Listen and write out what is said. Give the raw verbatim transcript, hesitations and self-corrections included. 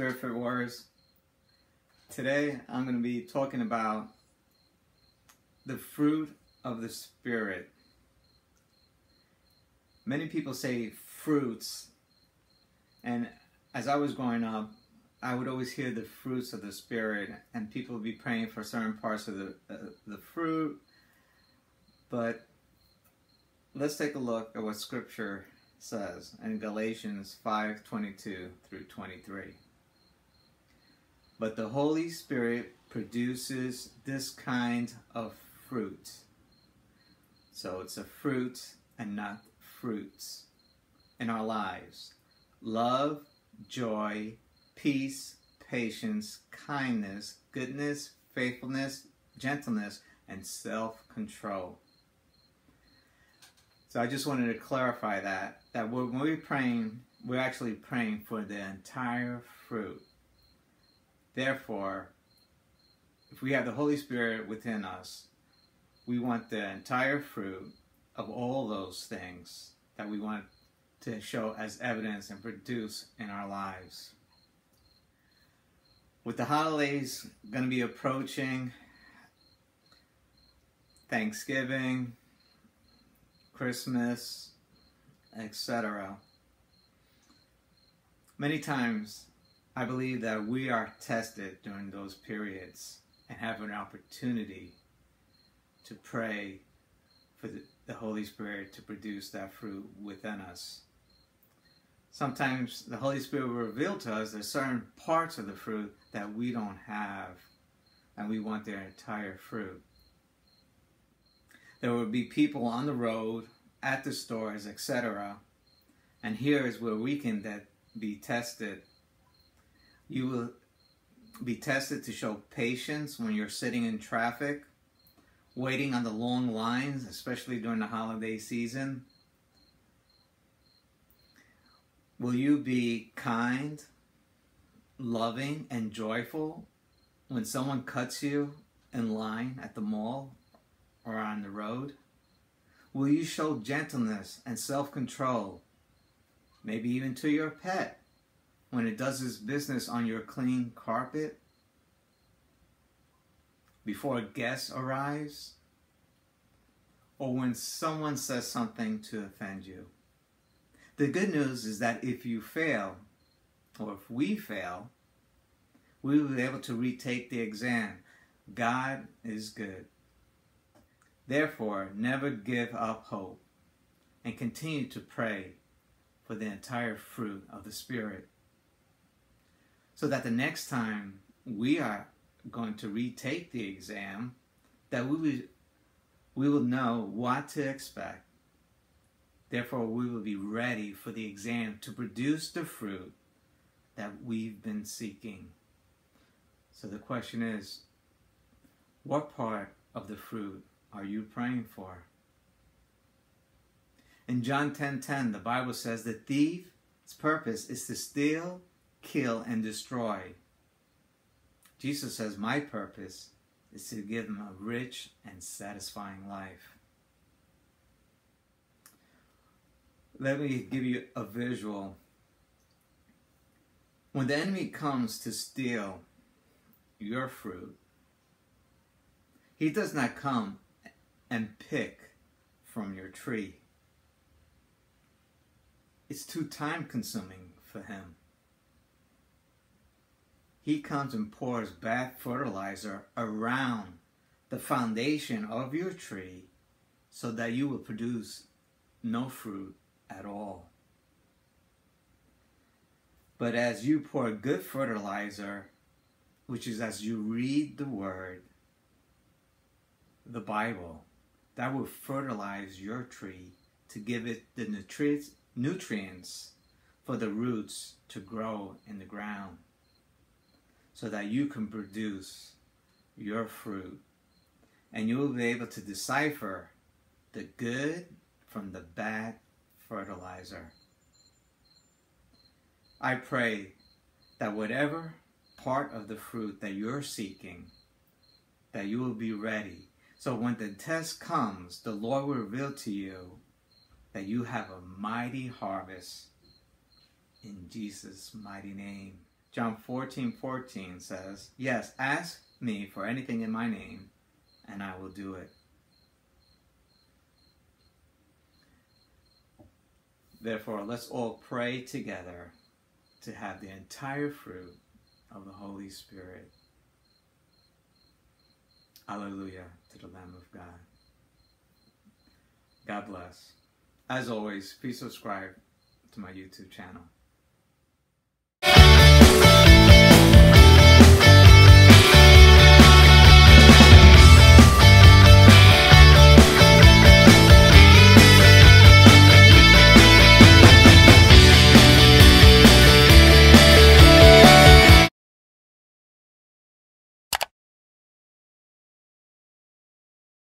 Spirit Fit Warriors. Today I'm going to be talking about the fruit of the Spirit. Many people say fruits, and as I was growing up, I would always hear the fruits of the Spirit, and people would be praying for certain parts of the, uh, the fruit. But let's take a look at what Scripture says in Galatians five twenty-two through twenty-three. But the Holy Spirit produces this kind of fruit. So it's a fruit and not fruits in our lives. Love, joy, peace, patience, kindness, goodness, faithfulness, gentleness, and self-control. So I just wanted to clarify that, that when we're praying, we're actually praying for the entire fruit. Therefore, if we have the Holy Spirit within us, we want the entire fruit of all those things that we want to show as evidence and produce in our lives. With the holidays going to be approaching, Thanksgiving, Christmas, et cetera, many times I believe that we are tested during those periods and have an opportunity to pray for the, the Holy Spirit to produce that fruit within us. Sometimes the Holy Spirit will reveal to us there's certain parts of the fruit that we don't have, and we want their entire fruit. There will be people on the road, at the stores, et cetera, and here is where we can that be tested. You will be tested to show patience when you're sitting in traffic, waiting on the long lines, especially during the holiday season. Will you be kind, loving, and joyful when someone cuts you in line at the mall or on the road? Will you show gentleness and self-control, maybe even to your pet, when it does its business on your clean carpet, before a guest arrives, or when someone says something to offend you? The good news is that if you fail, or if we fail, we will be able to retake the exam. God is good. Therefore, never give up hope, and continue to pray for the entire fruit of the Spirit, so that the next time we are going to retake the exam, that we will, we will know what to expect. Therefore, we will be ready for the exam to produce the fruit that we've been seeking. So the question is, what part of the fruit are you praying for? In John ten ten, the Bible says the thief's purpose is to steal, kill, and destroy. Jesus says, my purpose is to give them a rich and satisfying life. Let me give you a visual. When the enemy comes to steal your fruit, he does not come and pick from your tree. It's too time-consuming for him. He comes and pours bad fertilizer around the foundation of your tree so that you will produce no fruit at all. But as you pour good fertilizer, which is as you read the Word, the Bible, that will fertilize your tree to give it the nutri- nutrients for the roots to grow in the ground, so that you can produce your fruit, and you will be able to decipher the good from the bad fertilizer. I pray that whatever part of the fruit that you're seeking, that you will be ready. So when the test comes, the Lord will reveal to you that you have a mighty harvest in Jesus' mighty name. John fourteen fourteen says, "Yes, ask me for anything in my name, and I will do it." Therefore, let's all pray together to have the entire fruit of the Holy Spirit. Hallelujah to the Lamb of God. God bless. As always, please subscribe to my YouTube channel.